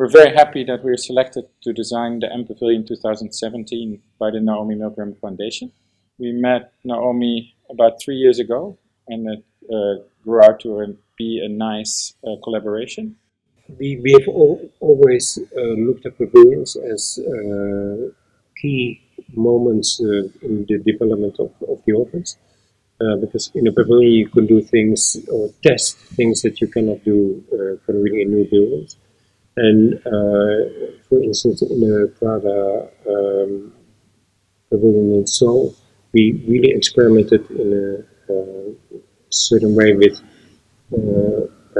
We're very happy that we are selected to design the M Pavilion 2017 by the Naomi Milgrom Foundation. We met Naomi about 3 years ago, and it grew out to be a nice collaboration. We have always looked at pavilions as key moments in the development of the audience. Because in a pavilion you can do things or test things that you cannot do for really new buildings. And for instance, in a Prada pavilion in Seoul, we really experimented in a certain way with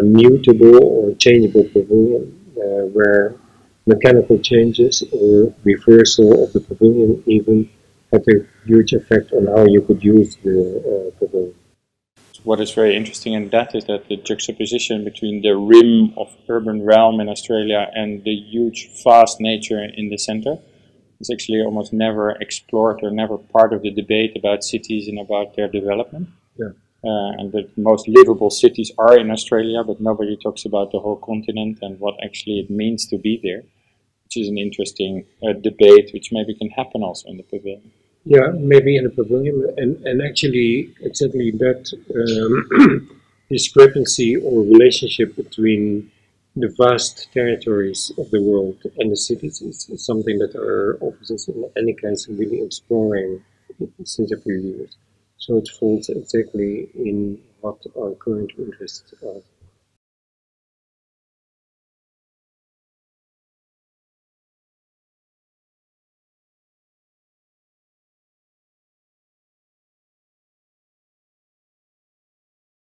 a mutable or changeable pavilion where mechanical changes or reversal of the pavilion even had a huge effect on how you could use the pavilion. What is very interesting in that is that the juxtaposition between the rim of urban realm in Australia and the huge, vast nature in the center is actually almost never explored or never part of the debate about cities and about their development. Yeah. And the most livable cities are in Australia, but nobody talks about the whole continent and what actually it means to be there, which is an interesting debate, which maybe can happen also in the pavilion. Yeah, maybe in the pavilion, and actually exactly that discrepancy or relationship between the vast territories of the world and the cities is something that our offices in any case are really exploring since a few years. So it falls exactly in what our current interests are.